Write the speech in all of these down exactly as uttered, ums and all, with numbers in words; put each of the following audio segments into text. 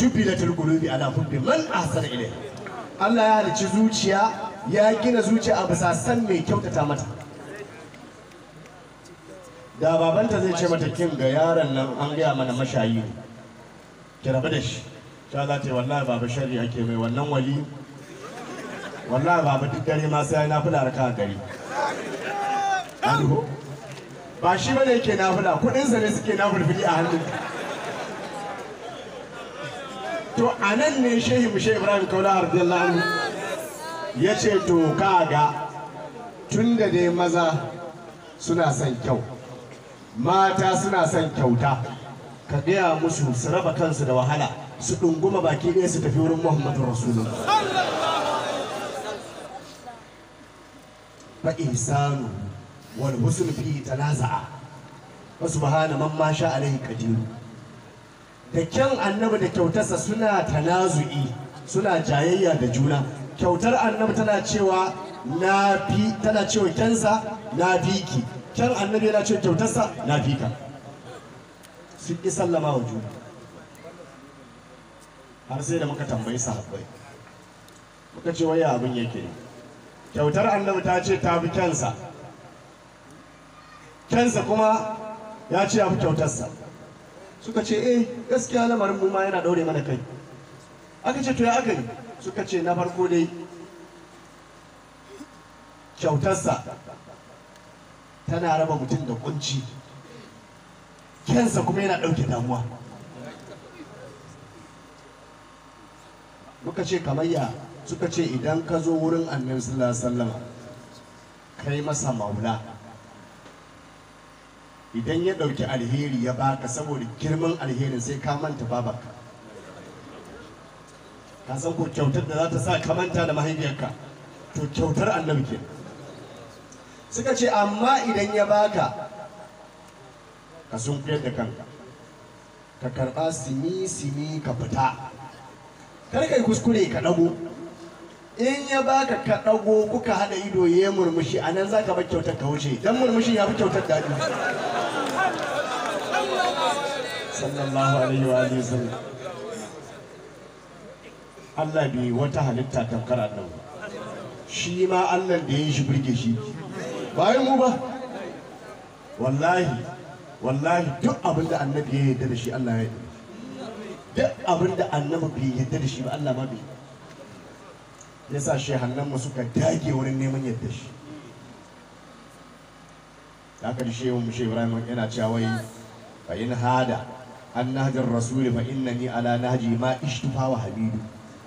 جبلت القلوب على حب من أحسن إليه. الله يعلم زوجيا يا كنا زوجيا أبساسن مي كيوت تامات. دا بابن تزيد شمت كيم غيارا نعمل أمانة مشايين. كرابدش شاداتي والله باب شري أكيمي والله ولي والله باب تكري ما سينا بلا ركاء كري. أنو باشي ما نكينا بلا كون إنسان يسكينا بلا في أهله. To anan ne shehi mushe Ibrahim Kaula radiyallahu anhu yace to kaga tunda dai maza suna son kyau mata suna son kyauta ka gaya musu su raba kansu da wahala su dunguma baki ɗaya su tafi wurin Muhammadu Rasulullah fa insanu wal husn fi tanaza'a wa subhana man ma sha alayhi qadir. Da kyan annabi da kyautarsa suna tanazu'i suna jayayya da juna. Kyautar annabi tana cewa na fi tana cewa kyansa na fi ki, kyan annabi yana cewa kyautarsa na fi ka. Sun ki sallama wa juna har sai da muka tambayi sahabbai muka ce waya abin yake. Kyautar annabi ta ce ta fi kyansa, kyansa kuma ya ce ya fi kyautarsa. Suka ce eh gaskiya lamarin mu ma yana daure mana kai. Aka ce to ya aka yi? Suka ce na farko dai kyautarsa tana raba mutum da kunci, kyansa kuma yana dauke damuwa. Muka ce kamayya, suka ce idan ka zo wurin Annabi sallallahu alaihi wasallam kai masa maula, idan ya dauki alheri ya baka saboda girman alherin sai ka manta babarka. Ka san ko kyautar da za ta sa ka manta da mahaifiyarka, to kyautar annabi ke. Suka ce amma idan ya baka ka sunkuyar da kanka ka karba simi simi ka fita, kar kai kuskure ka dago. In ya baka ka dago kuka hada ido ya murmushi, anan zaka bar kyautar ka wuce, dan murmushin ya fi kyautar dadi. Sallallahu alaihi wa alihi wasallam. Allah bi wata halitta tamkar annabi. Shi ma Allah da yayi shi burge shi. Bayan mu ba. Wallahi wallahi duk abinda annabi ya yarda da shi Allah ya yarda. Duk abinda annabi bai yarda da shi ba Allah ma bai. Yasa shehannanmu suka dage wurin neman yadda shi. Da haka shehu mushe Ibrahim yana cewa wai fa in hada an nahjar rasul fa innani ala nahji ma ishtufa wa habibu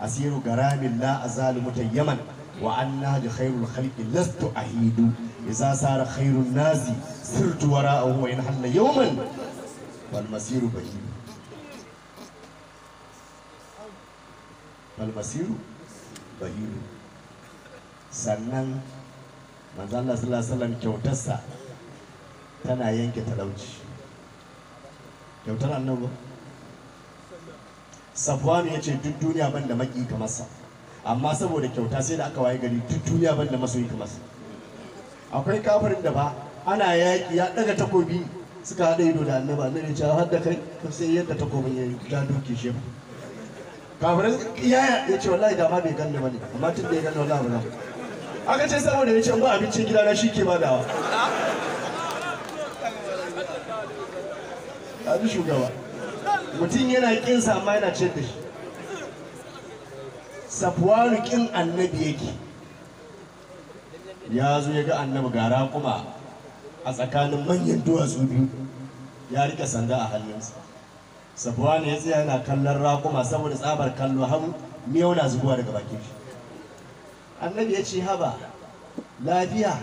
asiru garamin la azal mutayyaman wa an nahji khairul khalqi lastu ahidu idza sara khairun nazi sirtu wara'ahu wa in halla yawman wal masiru bahim wal masiru bahiru. Sannan manzo Allah sallallahu alaihi wasallam kyautarsa tana yanke talauci. Kyautar annabi Safwan yace duk duniya banda maki kamar sa, amma saboda kyauta sai da aka waye gari duk duniya banda masoyi kamar sa. Akwai kafirin da ba ana yaki ya daga takobi suka hada ido da annabi, annabi ya ce hadda kai sai yadda takobin ya ja doke shi. Kafirin yaya ya ce wallahi da ma bai ganni bane, amma tun da ya ganni wallahi ba. Aka ce saboda ya ce in ba abincin gida na shi ke badawa. Abi shugaba mutum yana kin sa amma yana ce da shi. Safwanu kin annabi yake. Ya zo ya ga annabi gara kuma a tsakanin manyan duwatsu biyu ya rike sanda a hannunsa. Safwan ya tsaya yana kallon raƙuma saboda tsabar kallo hamu miyau na zubowa daga bakin shi. Annabi ya ce haba lafiya,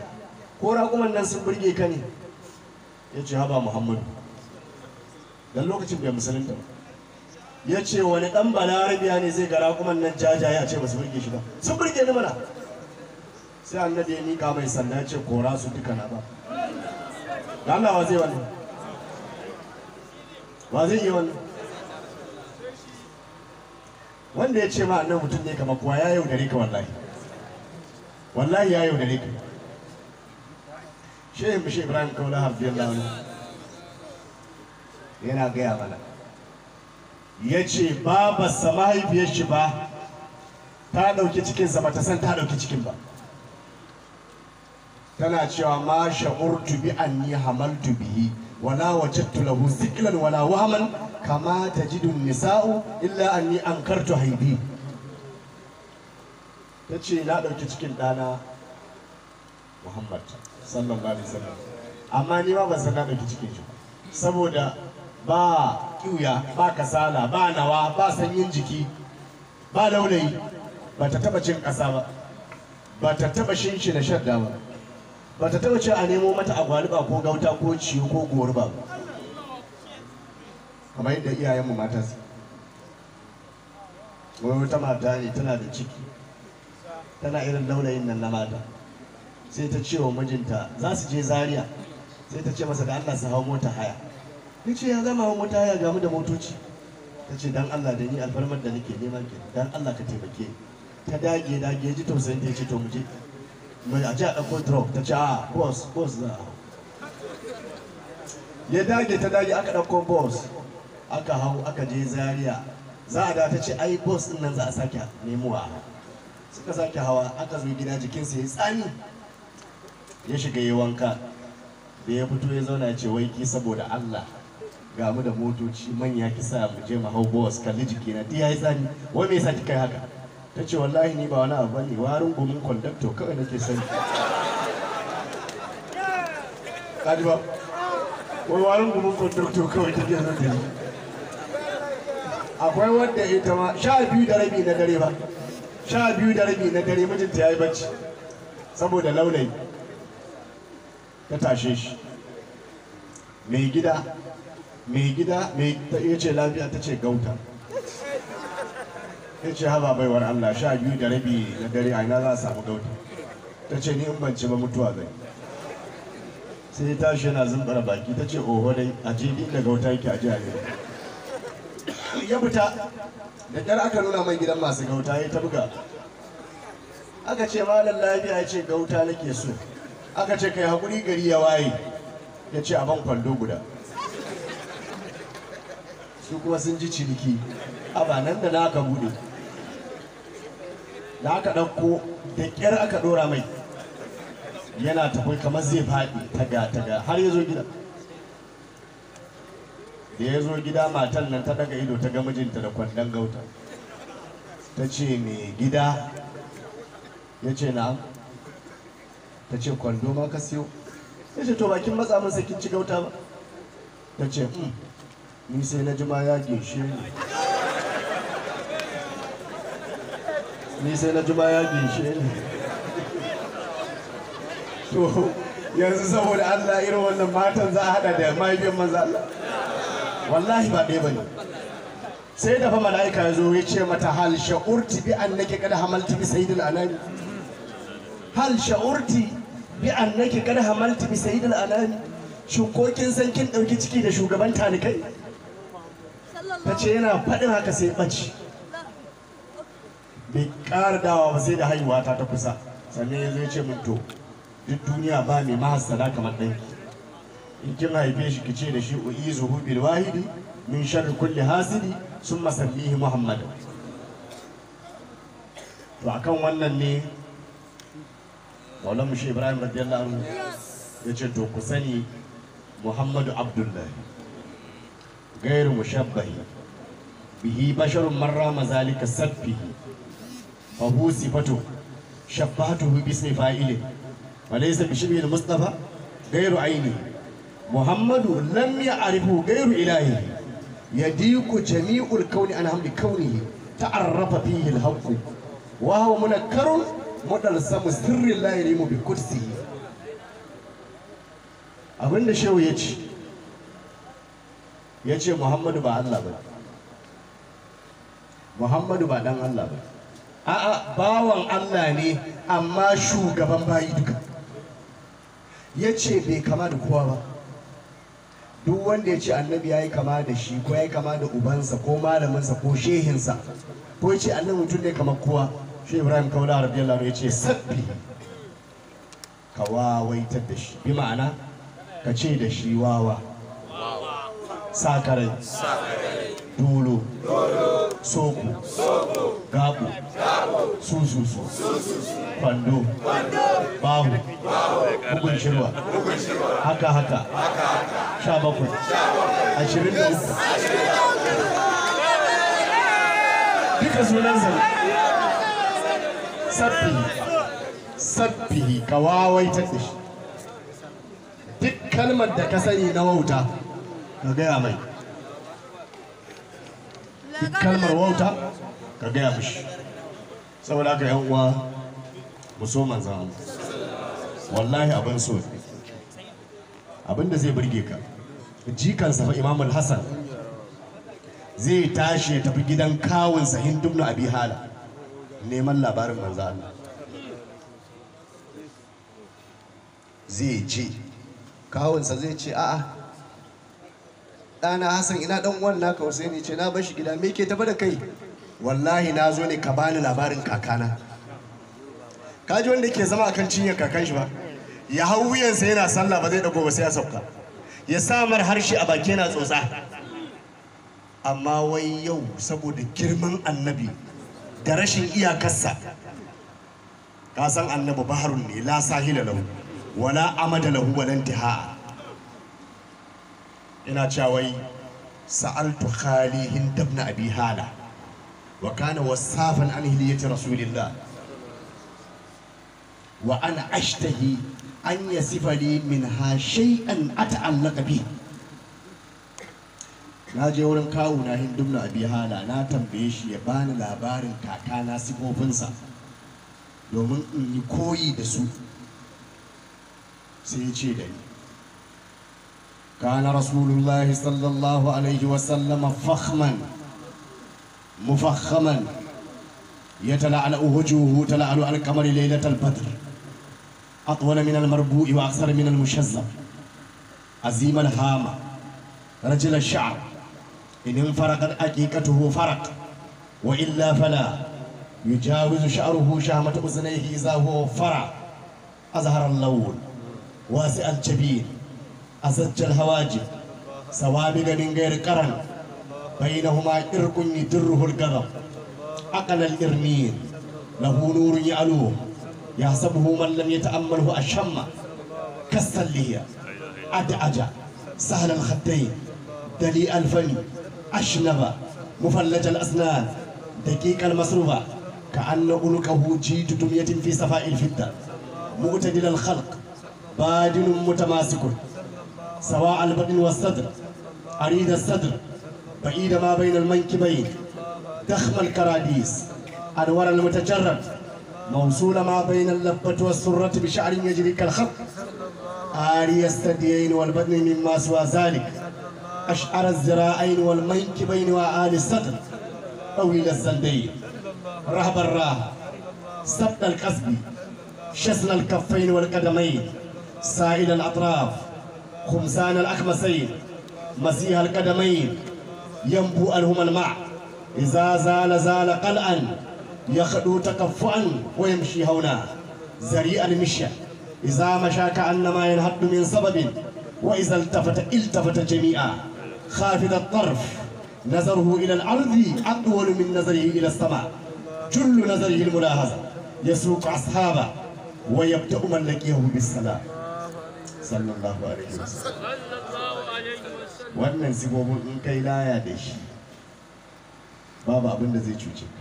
ko raƙuman nan sun burge ka ne? Ya ce haba Muhammadu, dan lokacin bai musulunta ba. Ya ce wani dan balarabiya ne zai ga raƙuman nan jajaye a ce ba su burge shi ba? Sun burge ni mana. Sai annabi ya miƙa mai sanda ya ce kora su duka na ba. Allah wa zai wannan? Wa zai yi wannan? Wanda ya ce ma annan mutum ne kamar kuwa ya yaudare ka wallahi. Wallahi ya yaudare ka. Shehin Bishe Ibrahim Kaula radiyallahu anhu yana gaya mana ya ce babarsa mahaifiyar shi ba ta dauki cikinsa ba ta san ta dauki cikin ba. Tana cewa ma sha'urtu bi anni hamaltu bihi wala wajadtu lahu siklan wala wahman kama tajidu nisa'u illa anni ankartu haibi. Tace na dauki cikin dana Muhammad sallallahu alaihi wasallam amma ni ma ban san na dauki cikin shi saboda ba kiuya ba kasala ba nawa ba sanyin jiki ba laulayi ba ta taba cin kasa ba ba ta taba shinshi da shadda ba ba ta taba ce a nemo mata agwaluba ko gauta ko ciyo ko gorba ba kamar yadda iyayenmu mata su wani wata mata ne tana da ciki tana irin laulayin nan na mata sai ta ce wa mijinta za su je Zaria sai ta ce masa da Allah su hawo mota haya. Yace ya zama hawo mota haya ga mu da motoci. Tace dan Allah da ni alfarmar da nake nema ke dan Allah ka taimake. Ta dage dage ji tausayin ta yace to mu je. Mai aje a dauko drop tace a boss boss za. Ya dage ta dage aka dauko boss aka hawo aka je Zaria. Za a da tace ai boss din nan za a sake nemowa. Suka sake hawa aka zo gida jikinsa ya tsani. Ya shiga yayin wanka. Da ya fito ya zauna ya ce wai ki saboda Allah ga mu da motoci manya ki sa mu je mu hau boss kalli jiki na tiya tsani wai me yasa kika haka tace wallahi ni ba wani abu bane warin gumin conductor kawai nake sani kaji ba wai warin gumin conductor kawai take sani akwai wanda ita ma sha biyu da rabi na dare ba sha biyu da rabi na dare mijinta yayi bacci saboda laulayi ta tashe shi mai gida mai gida mai yace lafiya tace gauta yace haba baiwar Allah sha biyu da rabi na dare a ina za a samu gauta tace ni in ban ci ba mutuwa zai sai ta tashi yana zumbura baki tace oho dai a je din da gauta yake a je a yi ya fita da dar aka nuna mai gidan masu gauta yayi ta buga aka ce malam lafiya yace gauta nake so aka ce kai hakuri gari ya waye yace a ban kwando guda su kuma sun ji ciniki aba nan da naka bude da aka dauko da kyar aka dora mai yana tafi kamar zai fadi taga taga har yazo gida da yazo gida matan nan ta daga ido ta ga mijinta da kwandon gauta tace me gida yace na'am tace kwando ma ka siyo yace to bakin matsa mun sai kin ci gauta ba tace mm ni sai na jima ya gishe ni ni sai na jima ya gishe ni to yanzu saboda Allah irin wannan matan za a hada da mahaifiyar manzo Allah wallahi ba dai bane sai da fa malaika yazo yace mata hal sha'urti bi annaki kad hamalti bi sayyidil anami hal sha'urti bi'annaki kada hamalti bi sayyidil alami shin ko kin san kin dauki ciki da shugaban talikai tace yana fadin haka sai bace bai ƙara dawa ba sai da haihuwa ta ta kusa sannan yazo yace min to duk duniya ba mai mahassara kamar danki in kin haife shi kice da shi uizuhu bil wahidi min sharri kulli hasidi summa sallihi muhammad to akan wannan ne Maulana Sheikh Ibrahim radiyallahu anhu yace to ku sani Muhammadu Abdullahi gairu mushabbahi bihi basharun marra mazalika sabbihi fa hu sifatu shabbatuhu bi sifaili wa laysa bi shibhi al-Mustafa gairu aini Muhammadu lam ya'rifu gairu ilahi yadiku jami'ul kauni an hamdi kaunihi ta'arrafa fihi al-haqq wa huwa munakkarun modal samu sirrin la yalimu bi kursi abinda shehu yace yace Muhammadu ba Allah ba Muhammadu ba dan Allah ba a'a bawan Allah ne amma shugaban bayi duka yace bai kama da kowa ba duk wanda yace annabi yayi kama da shi ko yayi kama da ubansa ko malaminsa ko shehinsa ko yace annabi mutun ne kamar kowa Sheikh Ibrahim Kaula radiyallahu anhu yace sabbi ka wawaitar da shi bi ma'ana ka ce da shi wawa wawa sakarai sakarai Dulu Soku Gabu Sususu Pandu Bahu Bukun Shirwa Haka Haka Shabaku Ashirin da uku Dika sunansa Sabbihi Sabbihi ka wawaitar da shi duk kalmar da ka sani na wauta ka gaya mai duk kalmar wauta ka gaya mishi saboda haka yan uwa mu so manzon Allah wallahi abin so abin da zai burge ka jikansa fa Imam Al-Hasan zai tashi ya tafi gidan kawunsa Hind ibn Abi Hala neman labarin manzon Allah zai ji kawunsa zai ce a'a ɗana Hassan ina ɗan uwan naka Husaini ce na bar shi gida me yake tafi da kai wallahi na zo ne ka bani labarin kakana kaji wanda yake zama akan cinyar kakan shi ba ya hau wuyansa yana sallah ba zai dago ba sai ya sauka ya samar harshe a baki yana tsotsa amma wai yau saboda girman annabi da rashin iyakarsa ka san annabi baharun ne la sahila lahu wala amada lahu wala intihaa ina cawai sa'altu khali Hind ibn Abi Hala wa kana wasafan an hiliyati rasulillah wa ana ashtahi an yasifa li minha shay'an ata'allaq bi na je wurin kawu na Hind ibn Abi Hala na tambaye shi ya bani labarin kakana sifofinsa domin in yi koyi da su sai ya ce da ni كان رسول الله صلى الله عليه وسلم فخما مفخما يتلألأ وجهه تلألؤ القمر ليلة البدر أطول من المربوع وأقصر من المشذب عظيم الهامة رجل الشعر إن انفرقت أكيكته فرق وإلا فلا يجاوز شعره شهمة أذنيه إذا هو فرع أزهر اللون واسع الجبين أسج الهواجب سوابق من غير قرن بينهما إرق يدره القدم أقل الإرمين له نور يعلوه يحسبه من لم يتأمله أشم كالسلية أدعج سهل الخدين دليء الفم أشنب مفلج الأسنان دقيق المصروفة كأن أنكه جيد دمية في صفاء الفضة معتدل الخلق بادن متماسك سواء البطن والصدر عريض الصدر بعيد ما بين المنكبين ضخم الكراديس انور المتجرد موصول ما بين اللبة والسرة بشعر يجري كالخط عاري الثديين والبطن مما سوى ذلك اشعر الذراعين والمنكبين وعالي الصدر طويل السندين رهب الراه سبط القصب شسل الكفين والقدمين سائل الاطراف خمسان الأخمسين مسيح القدمين ينبوء لهم الماء إذا زال زال قلعا يخدو تكفؤا ويمشي هونا زريع المشي إذا مشى كأنما ينهض من سبب وإذا التفت التفت جميعا خافض الطرف نظره إلى الأرض أطول من نظره إلى السماء جل نظره الملاحظة يسوق أصحابه ويبدأ من لقيه بالسلام sallallahu alaihi wasallam wannan sibobin in kai laya da shi babu abin da zai cuce ka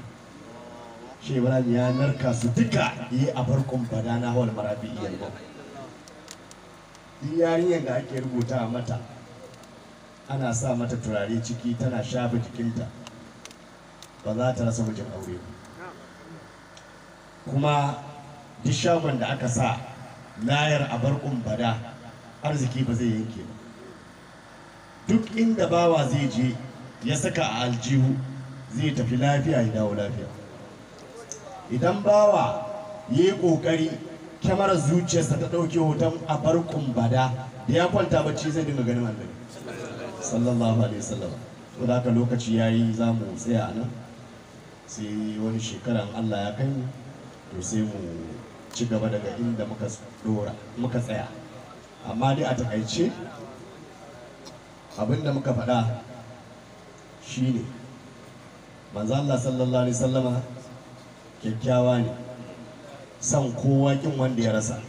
shi Ibrahim ya narka su duka yi a farkon badana hawal marabi'iyya ba yarinyar da ake rubuta mata ana sa mata turare ciki tana shafa jikinta ba za ta rasa mijin aure kuma duk shagon da aka sa layar abar umbada arziki ba zai yanke ba duk inda bawa zai je ya saka a aljihu zai tafi lafiya ya dawo lafiya idan bawa yayi kokari kyamarar zuciyarsa ta dauke hoton abar umbada da ya kwanta bacci zai dinga ganin Allah sallallahu alaihi wasallam to da haka lokaci yayi zamu tsaya anan sai wani shekaran Allah ya kai mu to sai mu ci gaba daga inda muka dora muka tsaya amma dai a takaice abinda muka faɗa shi ne manzo Allah sallallahu alaihi wasallama kyakkyawa ne san kowa kin wanda ya rasa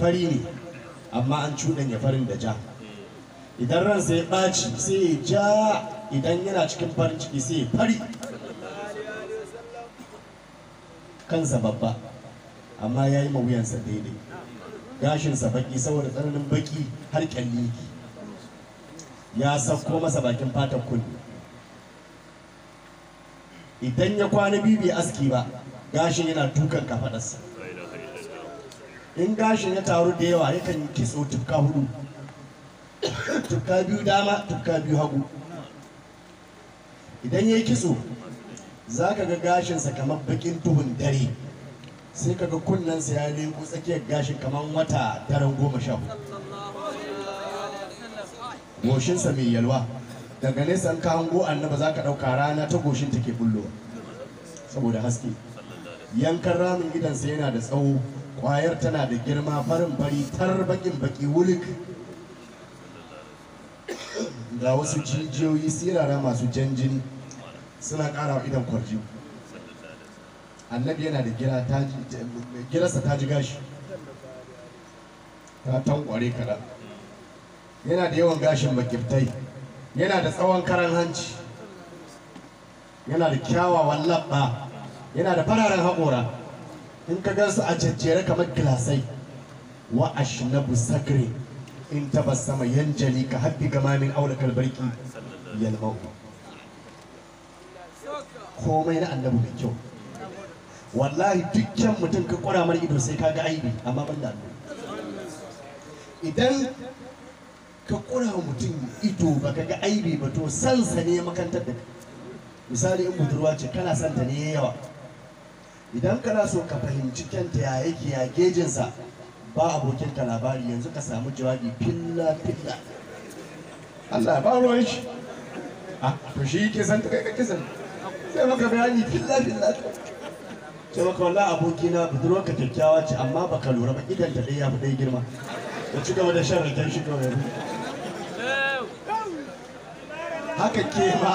fari ne amma an cudanya farin da ja idan ran sai baci sai ja idan yana cikin farin ciki sai fari kansa babba amma yayi mawuyansa daidai gashin sa baki saboda tsananin baki har kalli ya sako masa bakin fatan kullu idan ya kwana bibi aski ba gashin yana dukan kafadarsa in gashin ya taru da yawa yakan kitso tukka hudu tukka biyu dama tukka biyu hagu idan yayi kitso zaka ga gashin sa kamar bakin tuhun dare sai kaga kunnan sa ya leko tsakiyar gashin kamar wata daren goma sha hudu goshin sa mai yalwa daga nesa an ka hango annaba zaka dauka rana ta goshin take bullo saboda haske yankan ramin gidan sa yana da tsawo kwayar tana da girma farin fari tar bakin baki wulik ga wasu jijiyoyi sirara masu janjini suna karawa idan kwarji annabi yana da gira ta girarsa ta ji gashi ta tankware kada yana da yawan gashin bakiftai yana da tsawon karan hanci yana da kyawawan labba yana da fararen haƙora in ka gansu a jajjere kamar gilasai wa ashnabu sakri in tabassama yanjali ka habbi gamamin aulakal barki yalmau komai na annabi mai kyau wallahi dukkan mutum ka kura mar ido sai kaga aibi amma ban da idan ka kura mutum ito baka ga aibi ba to san sa ne makantar da misali in budurwa ce kana san ta ne yawa idan kana so ka fahimci kanta ya yake ya gejin sa ba abokin ka labari yanzu ka samu jawabi filla filla Allah ba ruwan shi ah to shi yake san ta kai kake san sai maka bayani filla filla sai maka wallahi abokina budurwa ka kyakkyawa ce amma baka lura ba idan ta dai ya fi dai girma ka ci gaba da shan ta shi kawai haka ke ma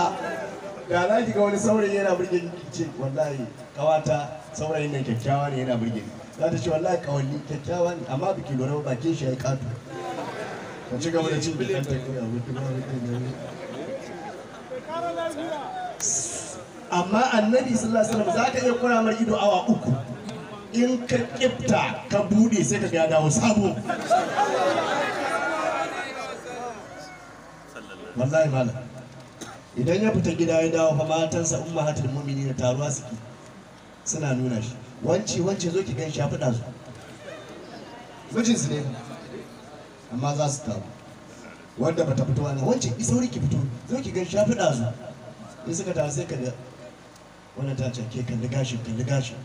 da na ga wani saurayi yana burge ni ce wallahi kawata saurayin nan kyakkyawa ne yana burge ni za ta ce wallahi kawani kyakkyawa ne amma biki lura bakin shi ya kato ka ci gaba da cin bilan ta amma annabi sallallahu alaihi wasallam zaka iya kura mar ido awa uku in ka kifta ka bude sai ka ga dawo sabo wallahi malam idan ya fita gida ya dawo fa matansa ummahatul mu'minin taruwa suke suna nuna shi wance wance zo ki ganshi ya fada su mijinsu ne amma za su taru wanda bata fito ana wance ki sauri ki fito zo ki ganshi ya fada su in suka taru sai ka ga wannan ta cake kalli gashin kalli gashin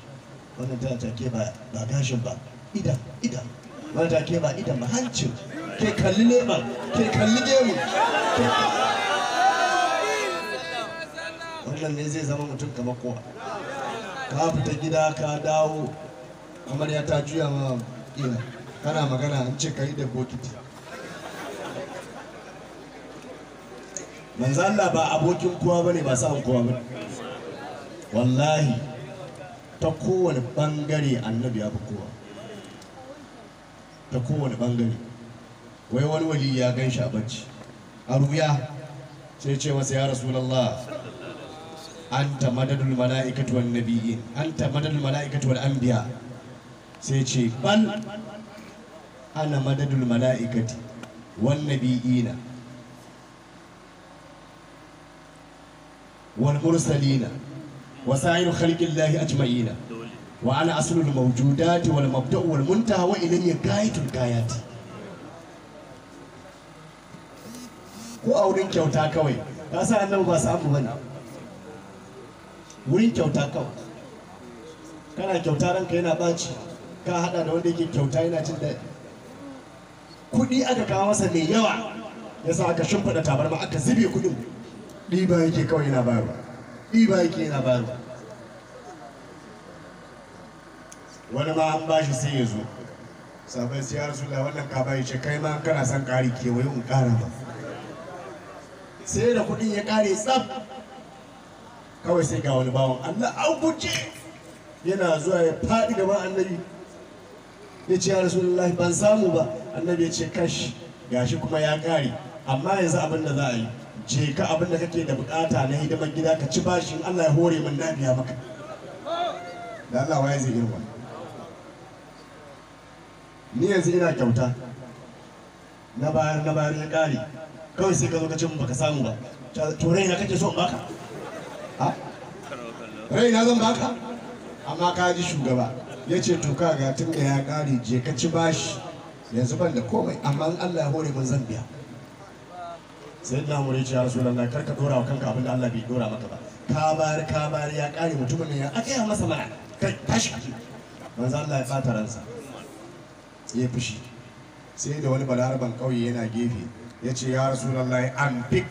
wannan ta cake ba ba gashin ba idan idan wannan ta cake ba idan ba hancin ke kalli leban ke kalli gemu wannan ne zai zama mutum kamar kowa ka fita gida ka dawo amarya ta juya ma ina kana magana an ce kai da bokiti manzo Allah ba abokin kowa bane ba sa'an kowa bane wallahi ta kowane bangare annabi ya fi kowa ta kowane bangare wai wani wali ya ganshi a bacci a ruya sai ce masa ya rasulullah anta madadul malaikatu wan nabiyyin anta madadul malaikatu wal anbiya sai ce bal ana madadul malaikati wan nabiyina wal mursalina wa sa'iru khalqillahi ajma'ina wa ana aslul mawjudati wal mabda'u wal muntaha wa ilayya ghayatul ghayati ko auren kyauta kawai ka sa annabi ba sa abu bane wurin kyauta kawai kana kyauta ranka yana baci ka hada da wanda yake kyauta yana cin daɗi kuɗi aka kawo masa mai yawa yasa aka shimfiɗa tabarma aka zube kuɗin ɗiba yake kawai yana bayarwa ɗiba yake yana bayarwa wani ma an bashi sai ya zo sabai sai ya rasu da wannan ka bayi ce kai ma kana son ƙari kewaye in ƙara ba sai da kudin ya kare tsaf kawai sai ga wani bawon Allah abuce yana zuwa ya fadi gaban annabi yace ya rasulullahi ban samu ba annabi yace kash gashi kuma ya kare amma yanzu abin da za a yi je ka abin da kake da bukata na hidimar gida ka ci bashin Allah ya hore mun nabiya maka da Allah waye zai girma ni yanzu ina kyauta na bayar na bayar ya kare kawai sai ka zo ka ce mun baka samu ba to raina kake so in baka ha raina zan baka amma ka ji shugaba yace to ka ga tun da ya kare je ka ci bashi yanzu ban da komai amma Allah ya hore mun zan biya sai da mu rici ya rasulullahi karka dora wa kanka abin da Allah bai dora maka ba ka bayar ka bayar ya kare mutumin nan ya akaya masa mana kai tashi manzo Allah ya fata ransa ya fushi sai da wani balaraban kauye yana gefe yace ya rasulullahi an fik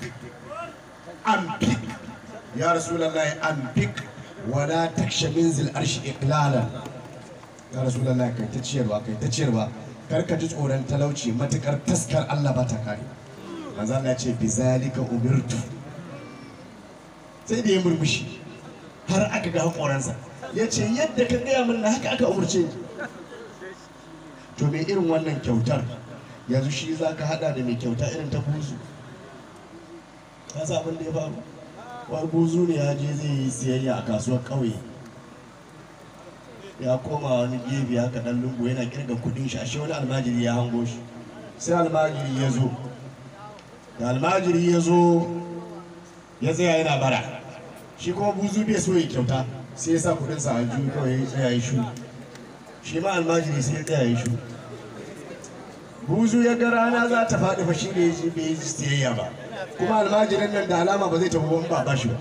an fik ya rasulullahi an fik wala taksha minzil arshi iqlala ya rasulullahi kai ta ciyarwa kai ta ciyarwa karka ji tsoron talauci matakar taskar Allah ba ta kare manzo Allah yace bizalika umirtu sai da ya murmushi har aka ga hakoransa yace yadda ka gaya min haka aka umurce ni to me irin wannan kyautar yanzu shi zaka hada da mai kyauta irin ta buzu ka san abin da ya faru wa buzu ne ya je zai yi siyayya a kasuwar kauye ya koma wani gefe haka dan lungu yana kirga kudin shi ashe wani almajiri ya hango shi sai almajiri ya zo da almajiri ya zo ya tsaya yana bara shi kuma buzu bai so ya kyauta sai ya sa kudin sa a juyi kawai ya tsaya ya shu shi ma almajiri sai ya tsaya ya shu buzu ya ga rana za ta faɗi fa shi ne bai yi siyayya ba kuma almajirin nan da alama ba zai tafi ban ba ba shi ba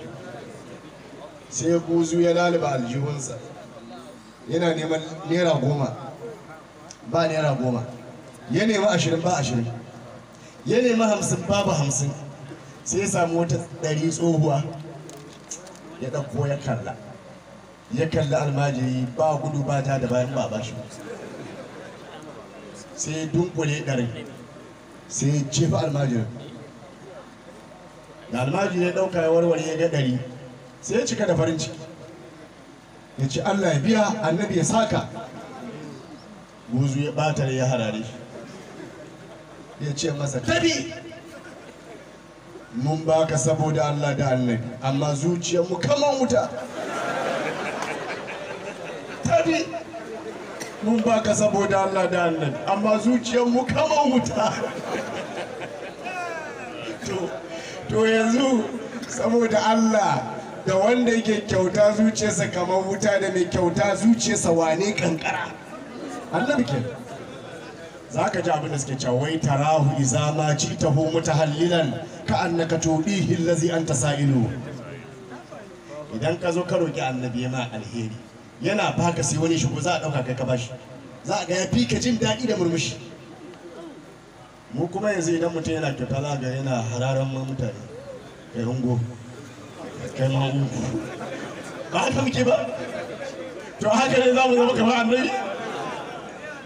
sai buzu ya laliba aljihunsa yana neman naira goma ba naira goma ya nemi ashirin ba ashirin ya nemi hamsin babu hamsin sai ya samu wata ɗari tsohuwa ya ɗauko ya kalla ya kalla almajiri ba gudu ba ta da bayan ba ba shi sai dunkule ɗarin sai ya jefa almajirin da almajiri ya ɗauka ya warware ya ga ɗari sai ya cika da farin ciki ya ce Allah ya biya annabi ya saka buzu ya ɓata ya harare ya ce masa tabi mun baka saboda Allah da annabi amma zuciyarmu kamar wuta tabi mun baka saboda Allah da annabi amma zuciyarmu kamar wuta to to yanzu saboda Allah da wanda yake kyauta zuciyarsa kamar wuta da mai kyauta zuciyarsa wane kankara Allah bike zaka ji abin da suke cewa wai tarahu izama ji taho mutahallilan ka annaka tudihi allazi anta sa'ilu idan ka zo ka roki annabi ma alheri yana baka sai wani shigo za a dauka kai ka bashi za a ga ya fika jin dadi da murmushi mu kuma yanzu idan mutum yana kyauta za ga yana hararan mutane kai hungo kai ma uku ba haka muke ba to haka ne za mu zama kamar annabi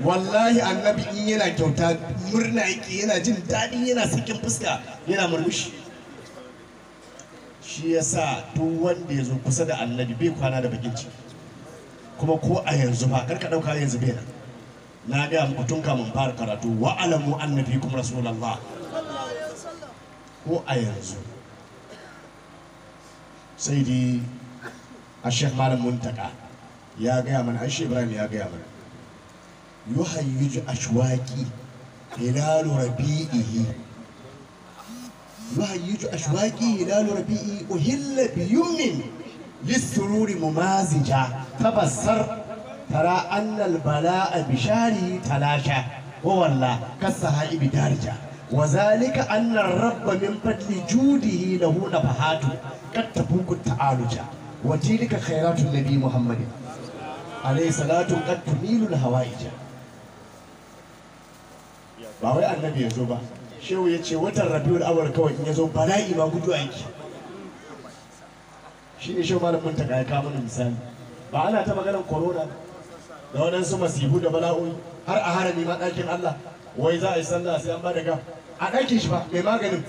wallahi annabi in yana kyauta murna yake yana jin daɗi yana sakin fuska yana murmushi shi yasa duk wanda ya zo kusa da annabi bai kwana da bakin ciki kuma ko a yanzu ba karka ɗauka yanzu bai nan na gaya muku tun kamun fara karatu wa alamu annabi kuma rasulullah ko a yanzu sai dai a shek malam muntaka ya gaya mana ashe ibrahim ya gaya mana yuhayyiju ashwaqi hilalu rabi'ihi yuhayyiju ashwaqi hilalu rabi'i uhilla bi yummin lis-sururi mumazija tabassar tara anna al-bala'a bi shari talasha wa walla kasahibi darija wa zalika anna ar-rabba min fadli judihi lahu nafahatu kattabuku ta'aluja wa tilka khairatun nabi muhammadin alayhi salatu qad tumilu al-hawaija ba wai annabi yazo ba shehu yace watan rabiul awwal kawai in yazo bala'i ba gudu aiki shine shehu malamin ta kai ka mun misali ba ana ta maganar corona da wadansu masifu da bala'o'i har a harami ma dakin Allah wai za a yi sallah sai an ba da ga a dakin shi ba mai maganin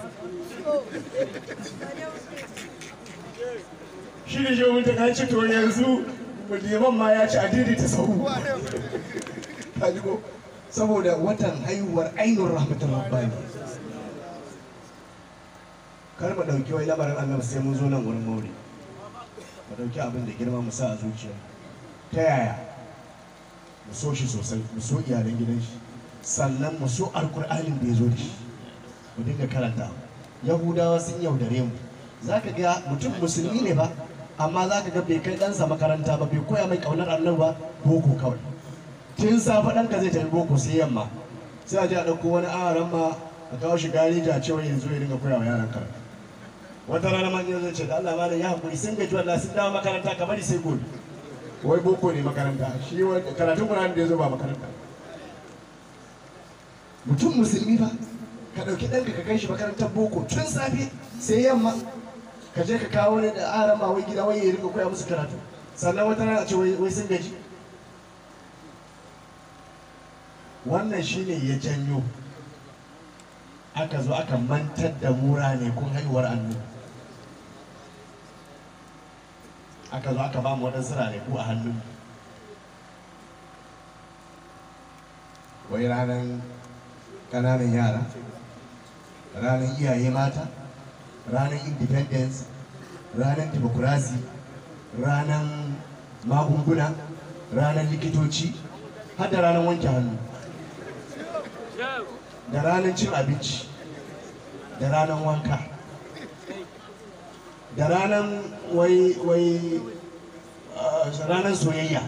shi ne je mun ta kace to yanzu liman ma ya ci adidi ta sahu kaji ko saboda watan haihuwar ainur rahmatul rabbani kar mu dauki wai labarin Allah sai mun zo nan gurin mauri mu dauki abin da girma mu sa a zuciya ta yaya mu so shi sosai mu so iyalan gidan shi sannan mu so alqur'anin da yazo da shi mu dinga karanta yahudawa sun yaudare mu zaka ga mutum musulmi ne ba amma zaka ga bai kai dan sa makaranta ba bai koya mai kaunar Allah ba boko kawai tun safa dan ka zai tafi boko sai yamma sai a ji a dauko wani aran ma a kawo shi garija a cewa yanzu ya dinga koya wa yaran karatu wata rana ma yanzu zai ce da Allah malam ya hakuri sun gaji wallahi sun dawo makaranta ka bari sai gobe wai boko ne makaranta shi karatun Qur'ani da yazo ba makaranta mutum musulmi ba ka dauki danka ka kai shi makarantar boko tun safe sai yamma ka je ka kawo ne da arama wai gida wai ya rika koya musu karatu sannan wata rana a ce wai sun gaji wannan shine ya janyo aka zo aka mantar da mura ne kun haihuwar annu aka zo aka ba mu wadansu ranaku a hannu wai ranan kananan yara ranan iyaye mata ranan independence ranan democracy ranan magunguna ranan likitoci har da ranan wanke hannu da ranan cin abinci da ranan wanka da ranan wai wai ranan soyayya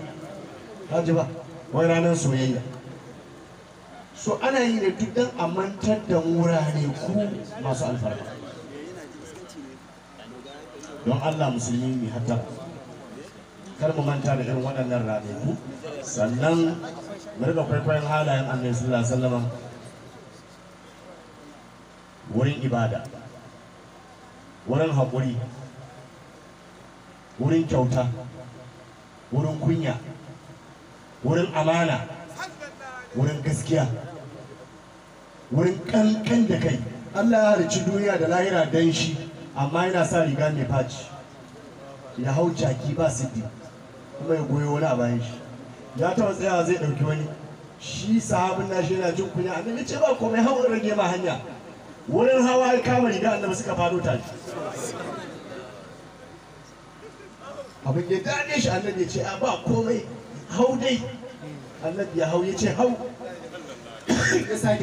haji ba wai ranan soyayya so ana yi da duk dan amantar da wurare ku masu alfarma don Allah musulmi ne hatta kar mu manta da irin waɗannan rabi'u sannan mu riga kwaikwayon halayen Annabi sallallahu alaihi wasallam wurin ibada wurin hakuri wurin kyauta wurin kunya wurin amana wurin gaskiya wurin kankan da kai Allah ya halicci duniya da lahira dan shi amma yana sa riga mai faci ya hau jaki ba siddi kuma ya goyo wani a bayan shi ya taɓa tsayawa zai ɗauki wani shi sahabin nashi yana jin kunya annabi ya ce ba komai hau rage ma hanya wurin hawa ya kama riga annabi suka fado tashi abin da ya dade shi annabi ya ce a ba komai hau dai annabi ya hau ya ce hau ya sake